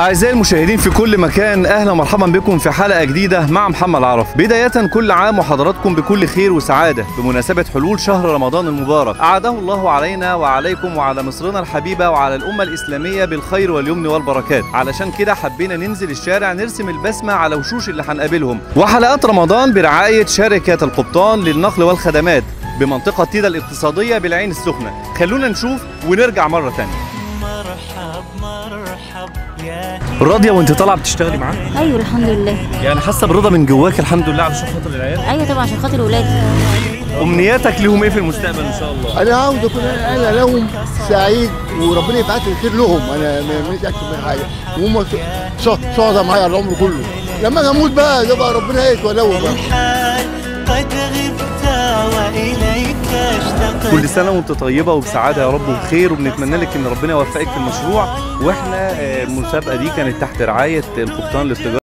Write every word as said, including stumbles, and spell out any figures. أعزائي المشاهدين في كل مكان، أهلا ومرحبا بكم في حلقة جديدة مع محمد عرفة. بداية كل عام وحضراتكم بكل خير وسعادة بمناسبة حلول شهر رمضان المبارك، أعاده الله علينا وعليكم وعلى مصرنا الحبيبة وعلى الأمة الإسلامية بالخير واليمن والبركات. علشان كده حبينا ننزل الشارع نرسم البسمة على وشوش اللي هنقابلهم. وحلقات رمضان برعاية شركة القبطان للنقل والخدمات بمنطقة تيدة الاقتصادية بالعين السخنة. خلونا نشوف ونرجع مرة تانية. راضية وانت طالعة بتشتغلي معاه؟ ايوه الحمد لله. يعني حاسة برضا من جواك الحمد لله علشان خاطر العيال؟ ايوه طبعا عشان خاطر ولادي. امنياتك لهم ايه في المستقبل ان شاء الله؟ انا عاوز اكون انا لهم سعيد وربنا يبعت الخير لهم، انا ما يهمنيش اكتر من حاجة، وهم شهداء معايا العمر كله. لما انا اموت بقى يبقى ربنا يتولوا بقى. كل سنة وانت طيبة وبسعادة يا رب وبخير، وبنتمنى لك ان ربنا يوفقك في المشروع. واحنا المسابقة دي كانت تحت رعاية القبطان للتجارة.